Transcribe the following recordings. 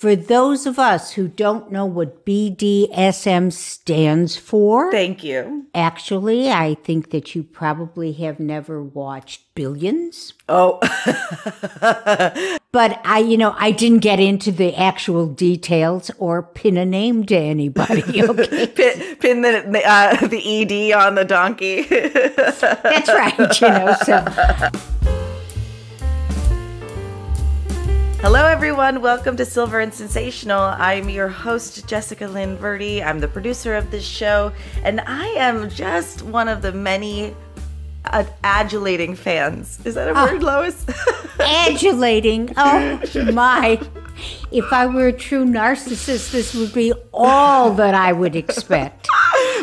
for those of us who don't know what BDSM stands for. Thank you. Actually, I think that you probably have never watched Billions. Oh. But I didn't get into the actual details or pin a name to anybody. Okay? Pin the ED on the donkey. That's right. So. Hello, everyone. Welcome to Silver and Sensational. I'm your host, Jessica Lynn Verdi. I'm the producer of this show, and I am just one of the many adulating fans. Is that a word, Lois? Adulating? Oh, my. If I were a true narcissist, this would be all that I would expect.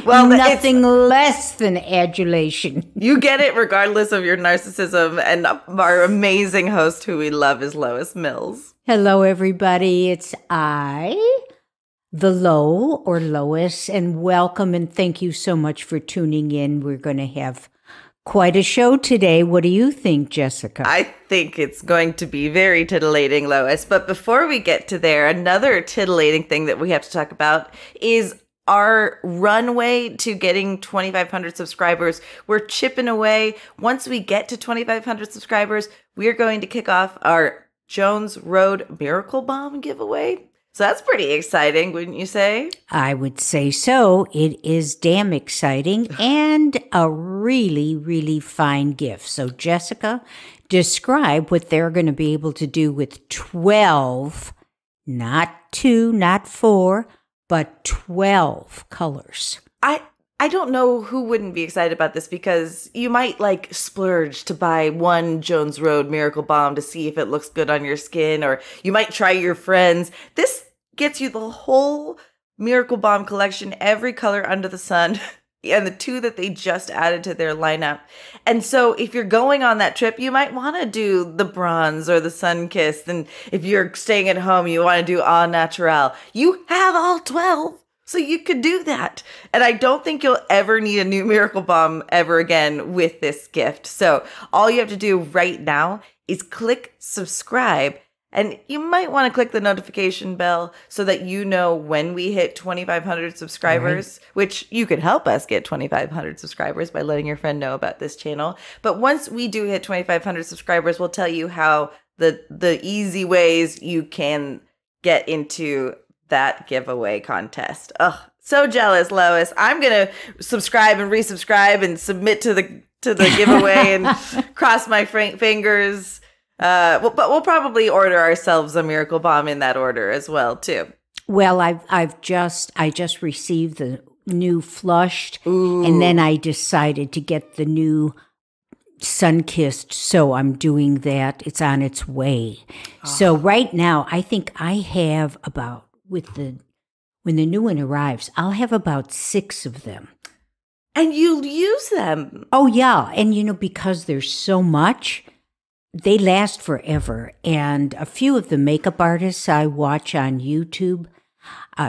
Well, nothing less than adulation. You get it regardless of your narcissism. And our amazing host who we love is Lois Mills. Hello, everybody. It's I, the Lo, or Lois, and welcome and thank you so much for tuning in. We're going to have quite a show today. What do you think, Jessica? I think it's going to be very titillating, Lois. But before we get to there, another titillating thing that we have to talk about is our runway to getting 2,500 subscribers. We're chipping away. Once we get to 2,500 subscribers, we're going to kick off our Jones Road Miracle Bomb giveaway. So that's pretty exciting, wouldn't you say? I would say so. It is damn exciting and a really, really fine gift. So Jessica, describe what they're going to be able to do with 12, not 2, not 4, but 12 colors. I don't know who wouldn't be excited about this, because you might like splurge to buy one Jones Road Miracle Bomb to see if it looks good on your skin, or you might try your friends. This gets you the whole Miracle Bomb collection, every color under the sun, and the two that they just added to their lineup. And so if you're going on that trip, you might want to do the bronze or the sun kissed. And if you're staying at home, you want to do all natural. You have all 12. So you could do that. And I don't think you'll ever need a new Miracle Bomb ever again with this gift. So all you have to do right now is click subscribe. And you might want to click the notification bell so that you know when we hit 2,500 subscribers, which you can help us get 2,500 subscribers by letting your friend know about this channel. But once we do hit 2,500 subscribers, we'll tell you how the easy ways you can get into that giveaway contest. Ugh, so jealous, Lois. I'm going to subscribe and resubscribe and submit to the giveaway and cross my fingers. But we'll probably order ourselves a Miracle Bomb in that order as well, too. Well, I just received the new flushed. Ooh. And then I decided to get the new sun-kissed, so I'm doing that. It's on its way. Oh. So right now, I think I have about, when the new one arrives, I'll have about 6 of them. And you'll use them. Oh, yeah. And, because there's so much, they last forever. And a few of the makeup artists I watch on YouTube,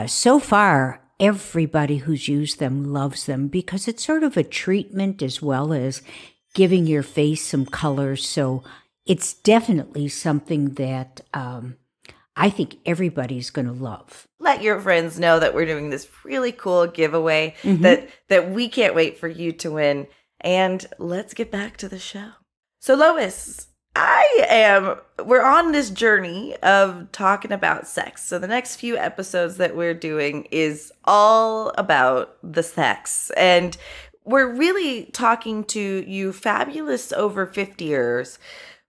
so far, everybody who's used them loves them, because it's sort of a treatment as well as giving your face some color. So it's definitely something that I think everybody's going to love. Let your friends know that we're doing this really cool giveaway, that we can't wait for you to win. And let's get back to the show. So Lois, we're on this journey of talking about sex. So the next few episodes that we're doing is all about the sex. And we're really talking to you fabulous over 50ers,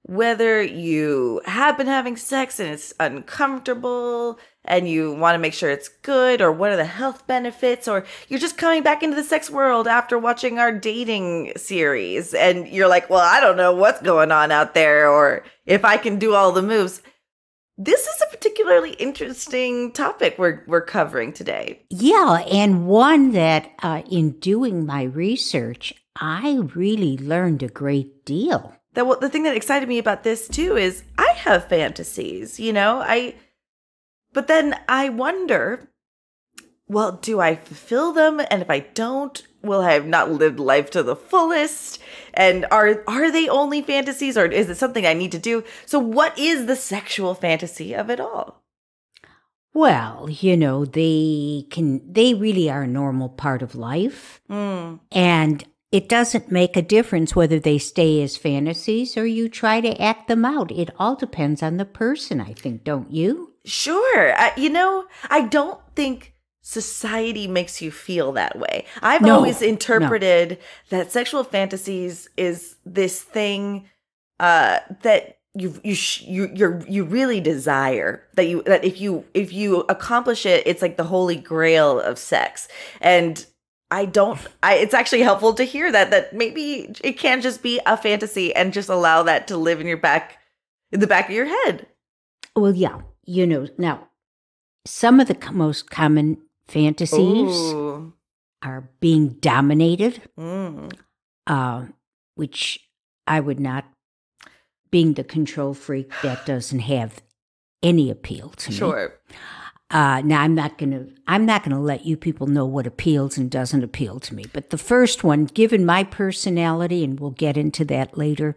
whether you have been having sex and it's uncomfortable and you want to make sure it's good, or what are the health benefits, or you're just coming back into the sex world after watching our dating series and you're like, well, I don't know what's going on out there, or if I can do all the moves. This is a particularly interesting topic we're covering today. Yeah, and one that in doing my research, I really learned a great deal. The thing that excited me about this, too, is I have fantasies, but then I wonder, well, do I fulfill them? And if I don't, will I have not lived life to the fullest? And are they only fantasies, or is it something I need to do? So what is the sexual fantasy of it all? Well, you know, they really are a normal part of life. Mm. And it doesn't make a difference whether they stay as fantasies or you try to act them out. It all depends on the person, I think, don't you? Sure. You know, I don't think society makes you feel that way. I've always interpreted that sexual fantasies is this thing that you really desire, that if you accomplish it, it's like the holy grail of sex. And it's actually helpful to hear that maybe it can just be a fantasy and just allow that to live in your back, in the back of your head. Well, yeah, you know, now some of the most common fantasies are being dominated, which I would not. Being the control freak, that doesn't have any appeal to me. Sure. Now I'm not gonna let you people know what appeals and doesn't appeal to me. But the first one, given my personality, and we'll get into that later,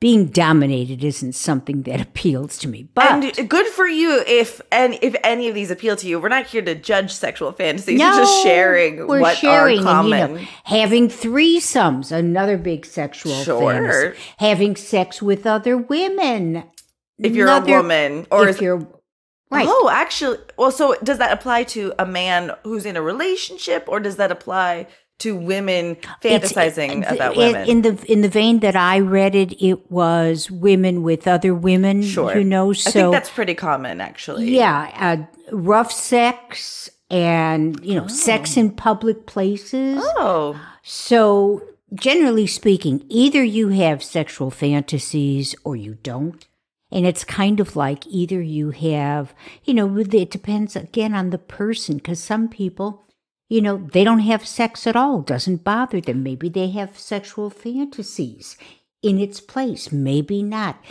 being dominated isn't something that appeals to me. But and good for you if any of these appeal to you. We're not here to judge sexual fantasies. No, we're just sharing what are common. And, you know, having threesomes, another big sexual fantasy. Having sex with other women. If you're a woman, or if you're right. Oh, actually, well, so does that apply to a man who's in a relationship, or does that apply to women fantasizing about women? In the vein that I read it, it was women with other women, you know. So I think that's pretty common, actually. Yeah, rough sex and, you know, sex in public places. Oh. So generally speaking, either you have sexual fantasies or you don't. And it's kind of like either you have, you know, it depends, again, on the person, because some people, you know, they don't have sex at all. Doesn't bother them. Maybe they have sexual fantasies in its place. Maybe not.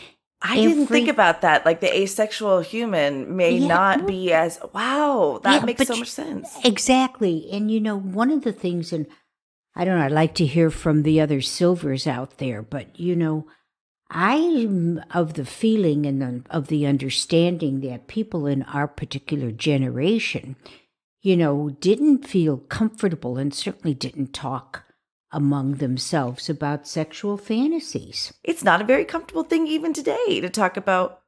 I didn't think about that. Like the asexual human may not be as, that makes so much sense. Exactly. And, you know, one of the things, and I don't know, I'd like to hear from the other Silvers out there, but, you know, I'm of the feeling and of the understanding that people in our particular generation, you know, didn't feel comfortable and certainly didn't talk among themselves about sexual fantasies. It's not a very comfortable thing even today to talk about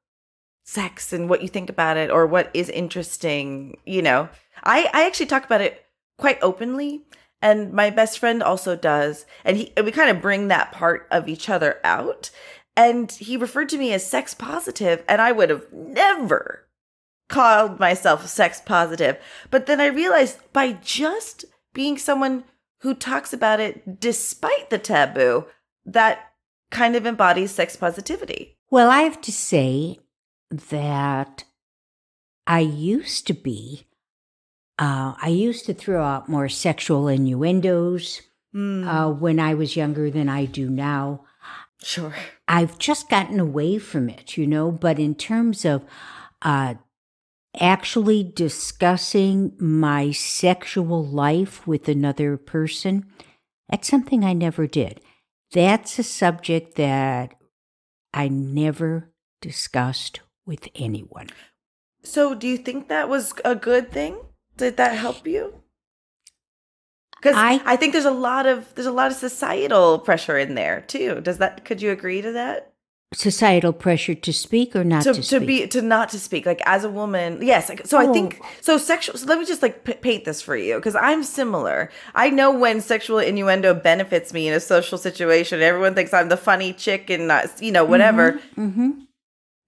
sex and what you think about it or what is interesting, you know. I actually talk about it quite openly, and my best friend also does, and we kind of bring that part of each other out, and he referred to me as sex positive, and I would have never called myself sex positive. But then I realized by just being someone who talks about it despite the taboo, that kind of embodies sex positivity. Well, I have to say that I used to throw out more sexual innuendos when I was younger than I do now. Sure. I've just gotten away from it, you know, but in terms of actually discussing my sexual life with another person, that's something I never did. That's a subject that I never discussed with anyone. So do you think that was a good thing? Did that help you? Because I think there's a lot of societal pressure in there too. Could you agree to that? Societal pressure to speak or not to speak? Not to speak. Like as a woman, yes. So I think, so let me just like paint this for you, because I'm similar. I know when sexual innuendo benefits me in a social situation, everyone thinks I'm the funny chick and not, you know, whatever. Mm-hmm.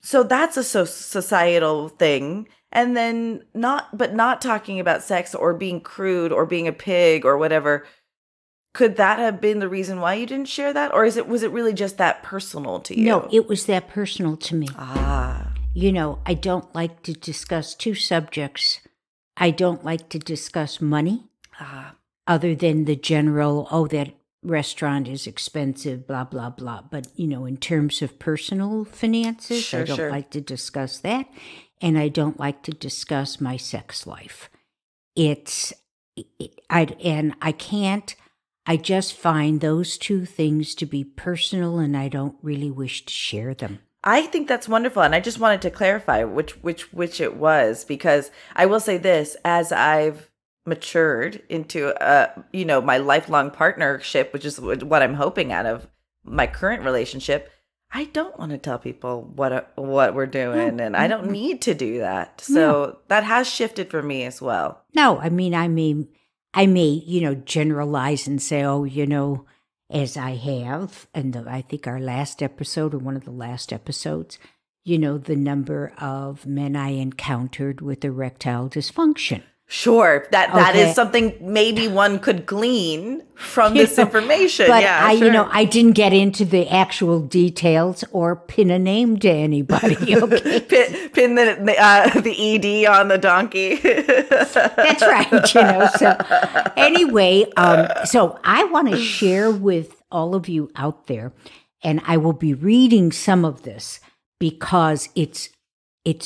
So that's a societal thing. And then not talking about sex or being crude or being a pig or whatever. Could that have been the reason why you didn't share that? Or was it really just that personal to you? No, it was that personal to me. Ah. You know, I don't like to discuss two subjects. I don't like to discuss money other than the general, oh, that restaurant is expensive, blah, blah, blah. But, you know, in terms of personal finances, I don't like to discuss that. And I don't like to discuss my sex life. I can't. I just find those two things to be personal, and I don't really wish to share them. I think that's wonderful, and I just wanted to clarify which it was, because I will say this: as I've matured into you know, my lifelong partnership, which is what I'm hoping out of my current relationship, I don't want to tell people what we're doing, and I don't need to do that. So that has shifted for me as well. No, I mean, I may, you know, generalize and say, oh, you know, as I have, and I think our last episode or one of the last episodes, you know, the number of men I encountered with erectile dysfunction. Sure, that is something maybe one could glean from this information. But yeah, I, you know, I didn't get into the actual details or pin a name to anybody. Okay, pin the ED on the donkey. That's right. You know. So anyway, so I want to share with all of you out there, and I will be reading some of this because it's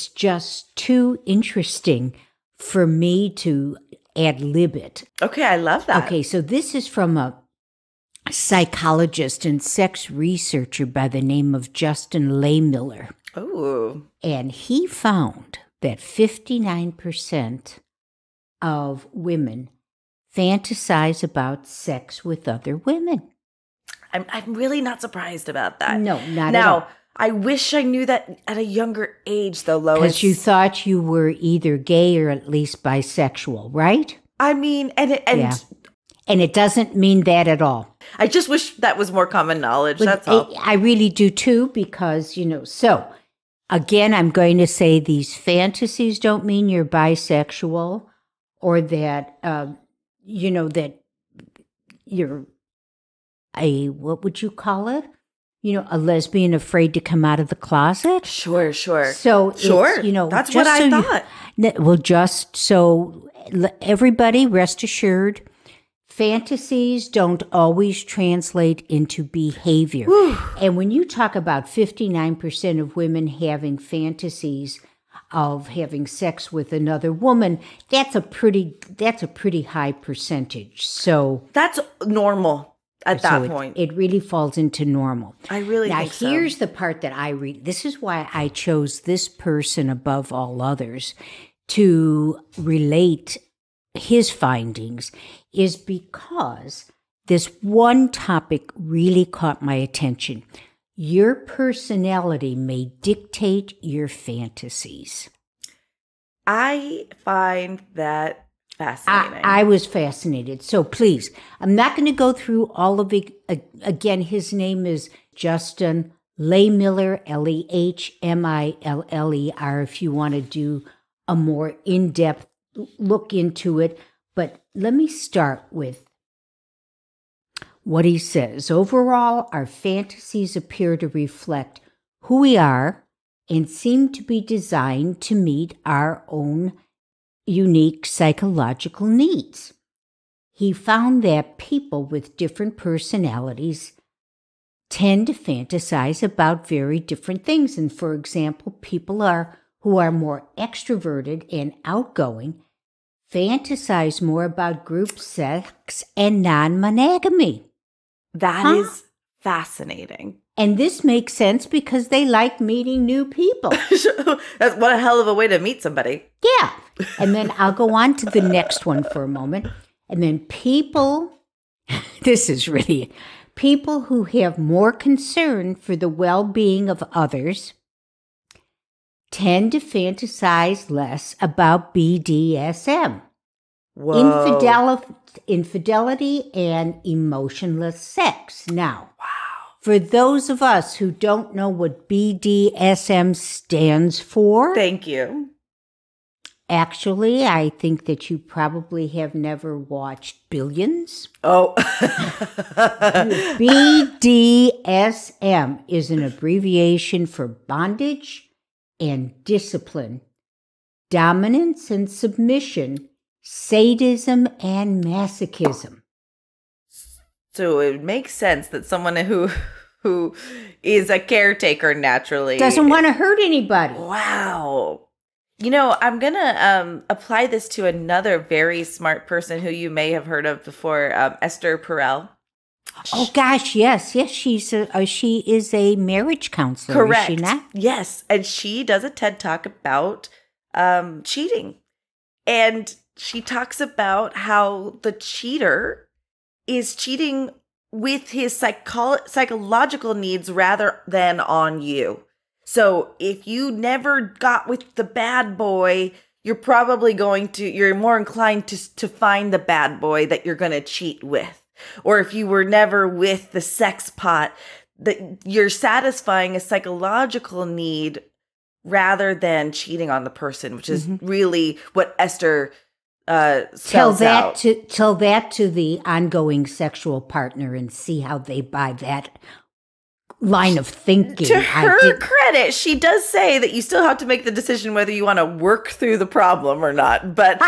just too interesting for me to ad-lib it. Okay, I love that. Okay, so this is from a psychologist and sex researcher by the name of Justin Lehmiller. Oh. And he found that 59% of women fantasize about sex with other women. I'm really not surprised about that. No, not at all. I wish I knew that at a younger age, though, Lois. Because you thought you were either gay or at least bisexual, right? I mean, and it doesn't mean that at all. I just wish that was more common knowledge, that's all. I really do, too, because, you know, so, again, I'm going to say these fantasies don't mean you're bisexual or that, you know, that you're a, what would you call it? You know, a lesbian afraid to come out of the closet. Sure, sure. So, sure. You know, that's what I thought. Well, just so everybody, rest assured, fantasies don't always translate into behavior. Whew. And when you talk about 59% of women having fantasies of having sex with another woman, that's a pretty high percentage. So that's normal. At that point, it really falls into normal. I really think so. Now, here's the part that I read. This is why I chose this person above all others to relate his findings, is because this one topic really caught my attention. Your personality may dictate your fantasies. I find that fascinating. I was fascinated. So please, I'm not going to go through all of it. Again, his name is Justin Lehmiller, L-E-H-M-I-L-L-E-R, if you want to do a more in-depth look into it. But let me start with what he says. Overall, our fantasies appear to reflect who we are and seem to be designed to meet our own unique psychological needs. He found that people with different personalities tend to fantasize about very different things. And for example, people who are more extroverted and outgoing fantasize more about group sex and non-monogamy. That is fascinating. And this makes sense because they like meeting new people. That's what a hell of a way to meet somebody. Yeah. And then I'll go on to the next one for a moment. And then people who have more concern for the well-being of others tend to fantasize less about BDSM. Whoa. Infidelity and emotionless sex. Now, wow. For those of us who don't know what BDSM stands for. Thank you. Actually, I think that you probably have never watched Billions. Oh. BDSM is an abbreviation for bondage and discipline, dominance and submission, sadism and masochism. So it makes sense that someone who is a caretaker naturally doesn't want to hurt anybody. Wow. You know, I'm going to apply this to another very smart person who you may have heard of before, Esther Perel. Oh gosh, yes, yes. She's she is a marriage counselor. Correct. Is she not? Yes, and she does a TED Talk about cheating, and she talks about how the cheater is cheating with his psychological needs rather than on you. So if you never got with the bad boy, you're probably going to, you're more inclined to find the bad boy that you're going to cheat with. Or if you were never with the sex pot, that you're satisfying a psychological need rather than cheating on the person, which is really what Esther tell that to the ongoing sexual partner and see how they buy that line of thinking. To her credit, she does say that you still have to make the decision whether you want to work through the problem or not. But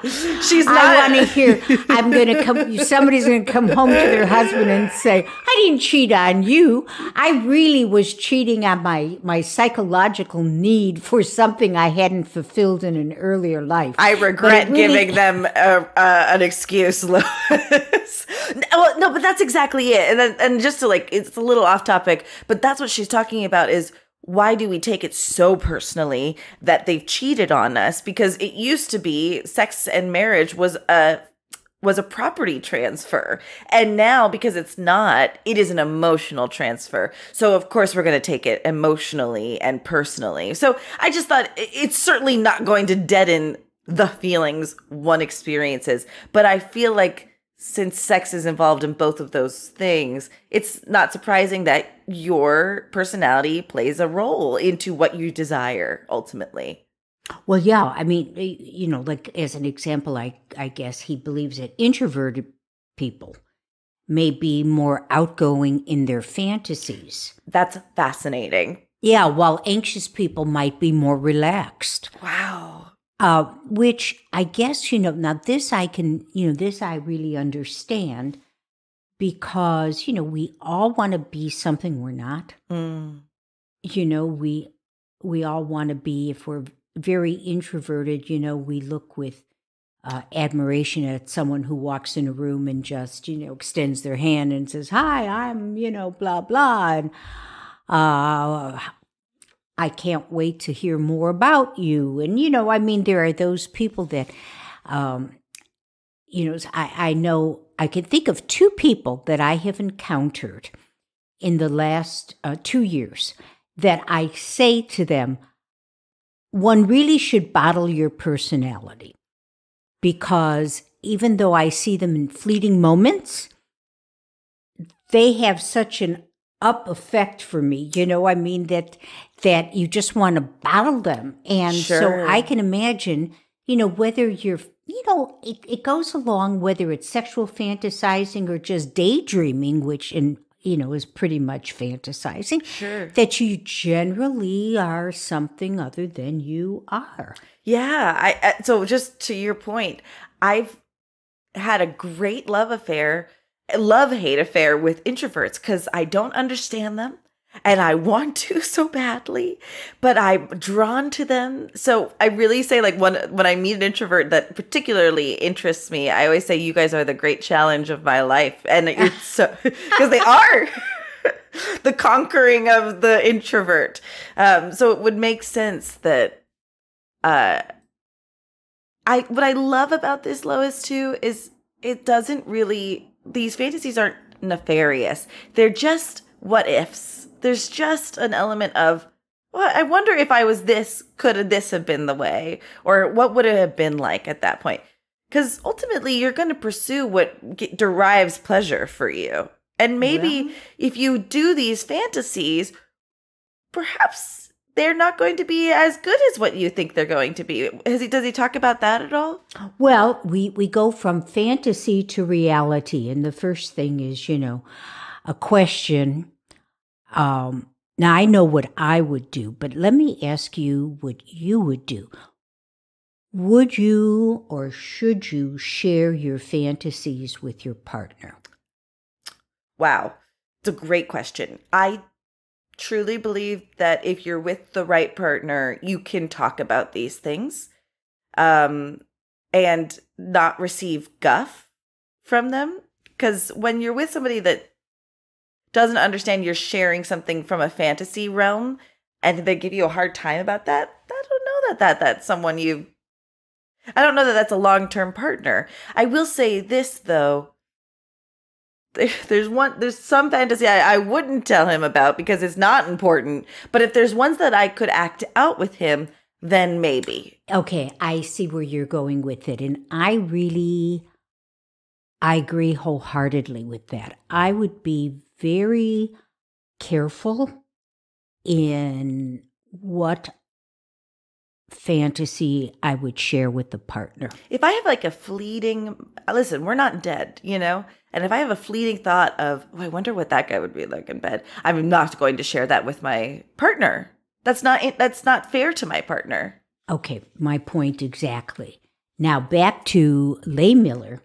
she's not. I want to hear. I'm going to come. Somebody's going to come home to their husband and say, "I didn't cheat on you. I really was cheating on my psychological need for something I hadn't fulfilled in an earlier life." I regret giving them an excuse, Lois. Well, no, but that's exactly it. And just to like, it's a little off topic, but that's what she's talking about is why do we take it so personally that they've cheated on us? Because it used to be sex and marriage was a property transfer. And now because it's not, it is an emotional transfer. So of course we're going to take it emotionally and personally. So I just thought it's certainly not going to deaden the feelings one experiences, but I feel like since sex is involved in both of those things, it's not surprising that your personality plays a role into what you desire ultimately. Well, yeah. I mean, you know, like as an example, I guess he believes that introverted people may be more outgoing in their fantasies. That's fascinating. Yeah, while anxious people might be more relaxed. Wow. Which I guess, you know, now this I can, you know, this I really understand because, you know, we all want to be something we're not. Mm. You know, we all want to be, if we're very introverted, you know, we look with admiration at someone who walks in a room and just, you know, extends their hand and says, "Hi, I'm, you know, blah, blah. And I can't wait to hear more about you." And, you know, I mean, there are those people that, you know, I know I can think of two people that I have encountered in the last 2 years that I say to them, one really should bottle your personality because even though I see them in fleeting moments, they have such an up effect for me, you know, I mean, that you just want to bottle them. And so I can imagine, you know, whether you're, you know, it goes along, whether it's sexual fantasizing or just daydreaming, which in, you know, is pretty much fantasizing, that you generally are something other than you are. Yeah. So just to your point, I've had a great love-hate affair with introverts because I don't understand them and I want to so badly, but I'm drawn to them. So I really say, like, when I meet an introvert that particularly interests me, I always say, "You guys are the great challenge of my life," and it's so because they are the conquering of the introvert. So it would make sense that what I love about this, Lois, too, is it doesn't really. These fantasies aren't nefarious. They're just what ifs. There's just an element of, well, I wonder if I was this, could this have been the way? Or what would it have been like at that point? Because ultimately, you're going to pursue what derives pleasure for you. And maybe if you do these fantasies, perhaps they're not going to be as good as what you think they're going to be. Does he talk about that at all? Well, we go from fantasy to reality. And the first thing is, you know, a question. Now, I know what I would do, but let me ask you what you would do. Would you or should you share your fantasies with your partner? Wow. It's a great question. I truly believe that if you're with the right partner, you can talk about these things and not receive guff from them. Because when you're with somebody that doesn't understand you're sharing something from a fantasy realm and they give you a hard time about that, I don't know that that's someone you... I don't know that that's a long-term partner. I will say this, though. There's some fantasy I wouldn't tell him about because it's not important. But if there's ones that I could act out with him, then maybe. Okay, I see where you're going with it. And I agree wholeheartedly with that. I would be very careful in what fantasy I would share with the partner. If I have like a fleeting, listen, we're not dead, you know? And if I have a fleeting thought of, oh, I wonder what that guy would be like in bed, I'm not going to share that with my partner. That's not fair to my partner. Okay, my point exactly. Now back to Lehmiller.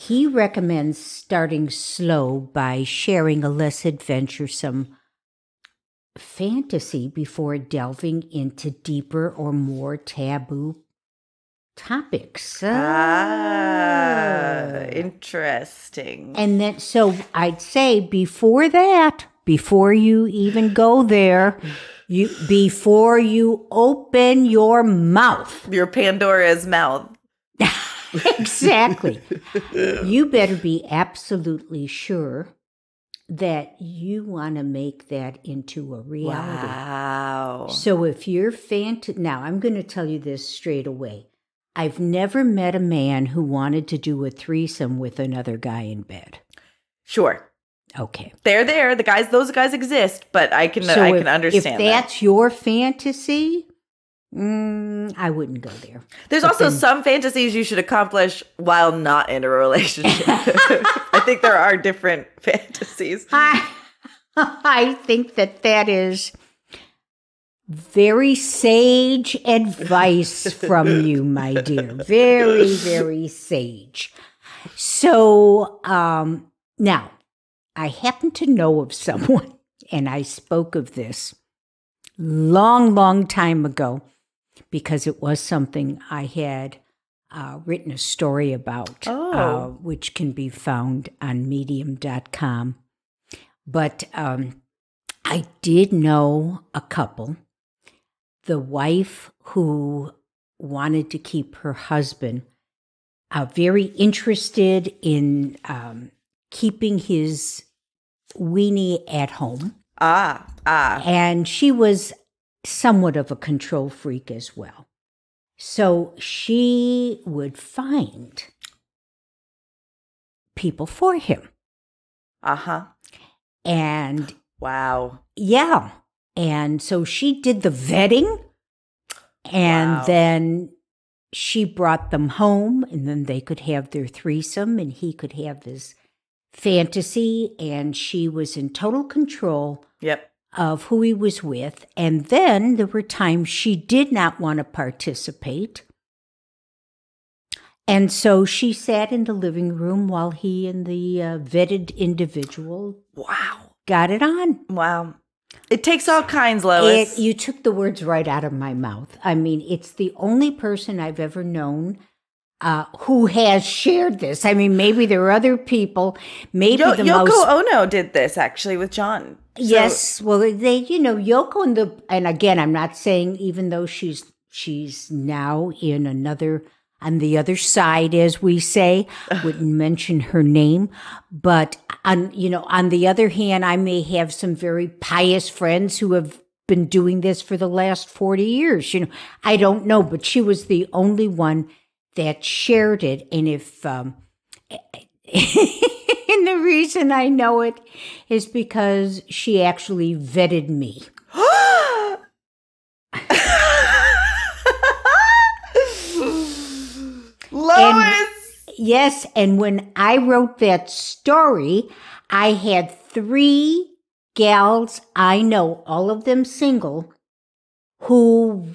He recommends starting slow by sharing a less adventuresome fantasy before delving into deeper or more taboo topics. Ah, interesting. And then, so I'd say before that, before you even go there, before you open your mouth. Your Pandora's mouth. Exactly. You better be absolutely sure that you want to make that into a reality. Wow. So if you're now I'm going to tell you this straight away. I've never met a man who wanted to do a threesome with another guy in bed. Sure. Okay. They're there. Those guys exist, but I can understand that. If that's your fantasy, I wouldn't go there. There's also some fantasies you should accomplish while not in a relationship. I think there are different fantasies. I think that is very sage advice from you, my dear. Very, very sage. So now, I happen to know of someone, and I spoke of this long, long time ago, because it was something I had written a story about, which can be found on medium.com. But I did know a couple, the wife who wanted to keep her husband very interested in keeping his weenie at home. And she was somewhat of a control freak as well. So she would find people for him. And wow. Yeah. And so she did the vetting, and then she brought them home, and then they could have their threesome, and he could have his fantasy, and she was in total control of who he was with. And then there were times she did not want to participate. And so she sat in the living room while he and the vetted individual got it on. Wow. It takes all kinds, Lois. You took the words right out of my mouth. I mean, it's the only person I've ever known who has shared this. I mean, maybe there are other people. Maybe Yoko Ono did this, actually, with John. Yes, well, Yoko and again, I'm not saying, even though she's now on the other side, as we say, wouldn't mention her name, but on the other hand, I may have some very pious friends who have been doing this for the last 40 years. I don't know, but she was the only one that shared it. And if and the reason I know it is because she actually vetted me. Lois! Yes, and when I wrote that story, I had 3 gals I know, all of them single, who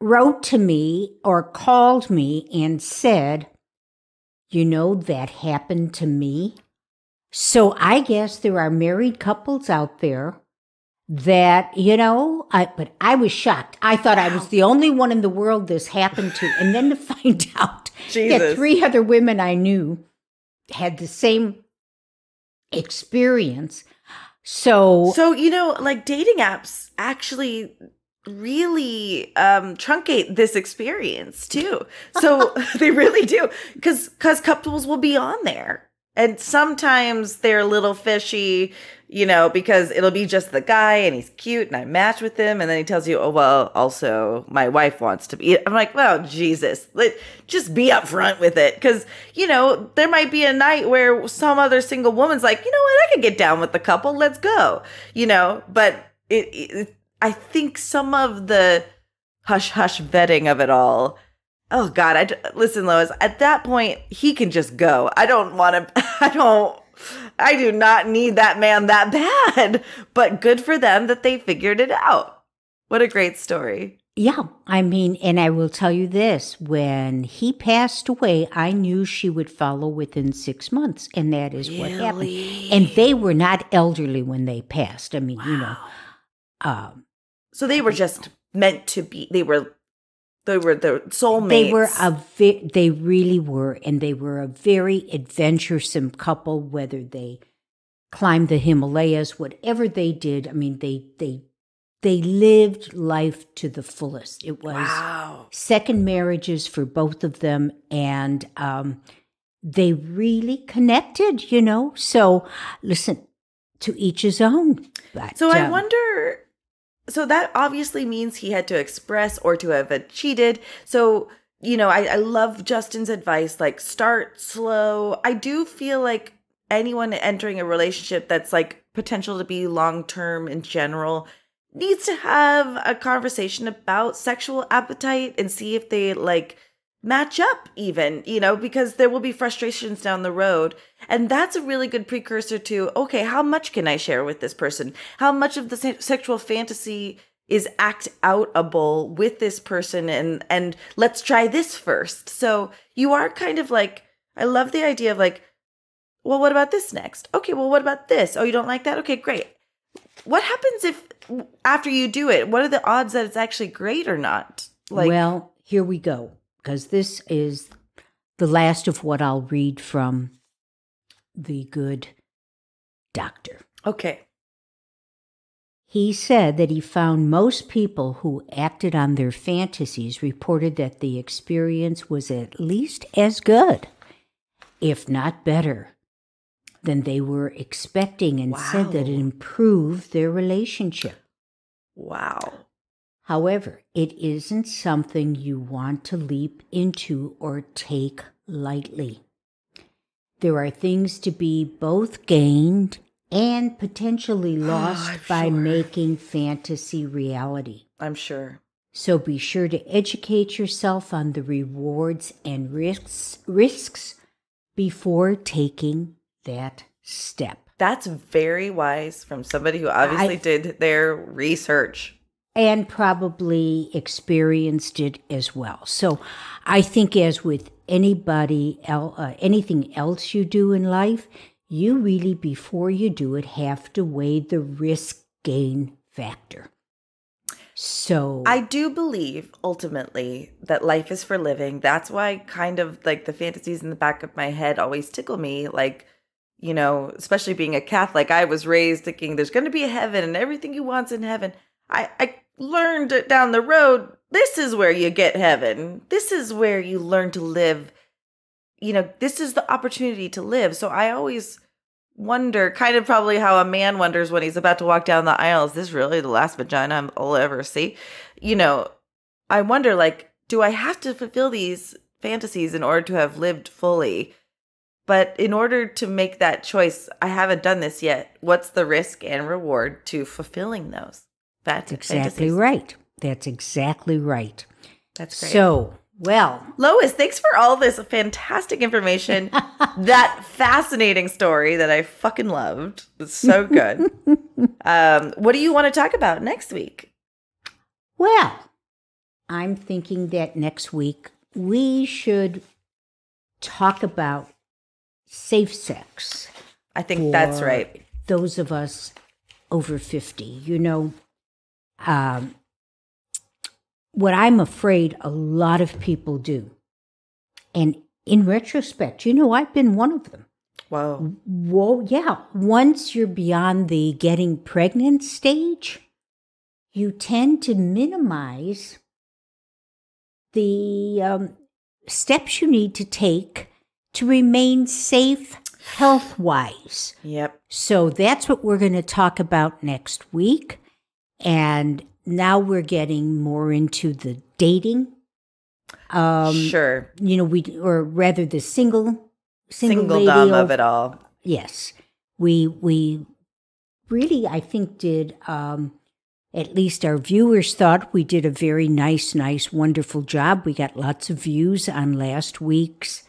wrote to me or called me and said, that happened to me. So I guess there are married couples out there that, but I was shocked. I thought I was the only one in the world this happened to. And then to find out that 3 other women I knew had the same experience. So, you know, like dating apps actually really truncate this experience too. So they really do, because couples will be on there. And sometimes they're a little fishy, you know, because it'll be just the guy and he's cute and I match with him. And then he tells you, oh, well, also my wife wants to be. I'm like, well, Jesus, just be upfront with it. Because, you know, there might be a night where some other single woman's like, you know what, I could get down with the couple. Let's go. You know, but I think some of the hush-hush vetting of it all. Oh God! Listen, Lois. At that point, he can just go. I don't want to. I do not need that man that bad. But good for them that they figured it out. What a great story. Yeah, I mean, and I will tell you this: when he passed away, I knew she would follow within 6 months, and that is really what happened. And they were not elderly when they passed. I mean, wow. You know. So they were just meant to be. They were. They were the soulmates. They really were, and they were a very adventuresome couple. Whether they climbed the Himalayas, whatever they did, I mean, they lived life to the fullest. It was wow. Second marriages for both of them, and they really connected. You know, so listen, to each his own. But, so I wonder. So that obviously means he had to express or to have cheated. So, you know, I love Justin's advice, like start slow. I do feel like anyone entering a relationship that's like potential to be long-term in general needs to have a conversation about sexual appetite and see if they like match up even, you know, because there will be frustrations down the road. And that's a really good precursor to, okay, how much can I share with this person? How much of the sexual fantasy is act-outable with this person? And let's try this first. So you are kind of like, I love the idea of like, well, what about this next? Okay, well, what about this? Oh, you don't like that? Okay, great. What happens if after you do it, what are the odds that it's actually great or not? Like, well, here we go. Because this is the last of what I'll read from the good doctor. Okay. He said that he found most people who acted on their fantasies reported that the experience was at least as good, if not better, than they were expecting, and wow. Said that it improved their relationship. Wow. However, it isn't something you want to leap into or take lightly. There are things to be both gained and potentially lost by making fantasy reality. I'm sure. So be sure to educate yourself on the rewards and risks before taking that step. That's very wise from somebody who obviously did their research. And probably experienced it as well. So I think as with anything else you do in life, you really, before you do it, have to weigh the risk-gain factor. So I do believe, ultimately, that life is for living. That's why kind of like the fantasies in the back of my head always tickle me, like, you know, especially being a Catholic, I was raised thinking there's going to be a heaven and everything you want's in heaven. I learned it down the road, this is where you get heaven. This is where you learn to live. You know, this is the opportunity to live. So I always wonder, kind of probably how a man wonders when he's about to walk down the aisle, is this really the last vagina I'll ever see? You know, I wonder, like, do I have to fulfill these fantasies in order to have lived fully? But in order to make that choice, I haven't done this yet. What's the risk and reward to fulfilling those? That's exactly right. That's exactly right. That's great. So, well. Lois, thanks for all this fantastic information. That fascinating story that I fucking loved. It's so good. What do you want to talk about next week? Well, I'm thinking that next week we should talk about safe sex. I think that's right. Those of us over 50, you know. What I'm afraid a lot of people do, and in retrospect, you know, I've been one of them, Wow. Whoa, yeah. Once you're beyond the getting pregnant stage, you tend to minimize the steps you need to take to remain safe health-wise. Yep. So that's what we're going to talk about next week. And now we're getting more into the dating. Sure. You know, or rather the singledom of it all. Yes. We really, I think, did, at least our viewers thought we did a very nice, wonderful job. We got lots of views on last week's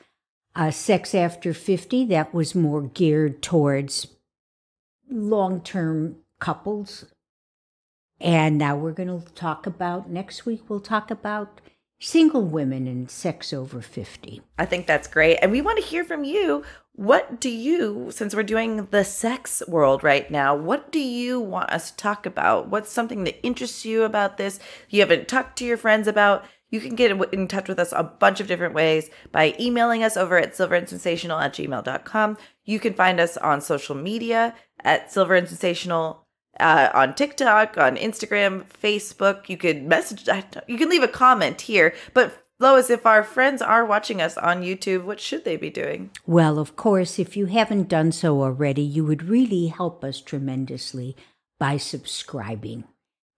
Sex After 50. That was more geared towards long-term couples. And now we're going to talk about, next week, we'll talk about single women and sex over 50. I think that's great. And we want to hear from you. What do you, since we're doing the sex world right now, what do you want us to talk about? What's something that interests you about this you haven't talked to your friends about? You can get in touch with us a bunch of different ways by emailing us over at silverandsensational@gmail.com. You can find us on social media at silverandsensational.com. On TikTok, on Instagram, Facebook. You could message, you can leave a comment here. But Lois, if our friends are watching us on YouTube, what should they be doing? Well, of course, if you haven't done so already, you would really help us tremendously by subscribing.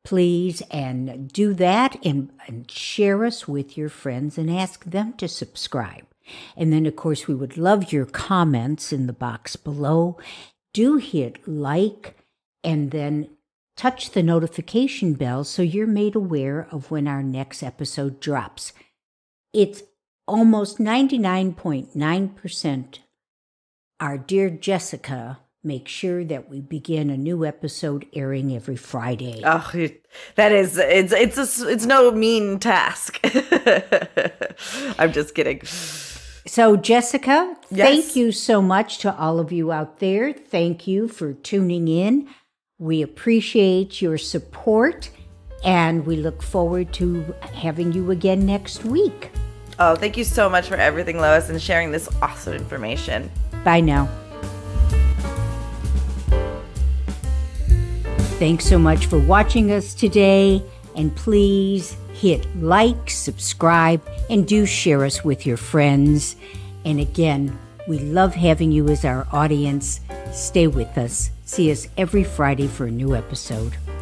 Please, and do that, and share us with your friends and ask them to subscribe. And then, of course, we would love your comments in the box below. Do hit like, and then touch the notification bell so you're made aware of when our next episode drops. It's almost 99.9%. Our dear Jessica makes sure that we begin a new episode airing every Friday. Oh, that is, it's no mean task. I'm just kidding. So, Jessica, thank you so much to all of you out there. Thank you for tuning in. We appreciate your support, and we look forward to having you again next week. Oh, thank you so much for everything, Lois, and sharing this awesome information. Bye now. Thanks so much for watching us today, and please hit like, subscribe, and do share us with your friends. And again, we love having you as our audience. Stay with us. See us every Friday for a new episode.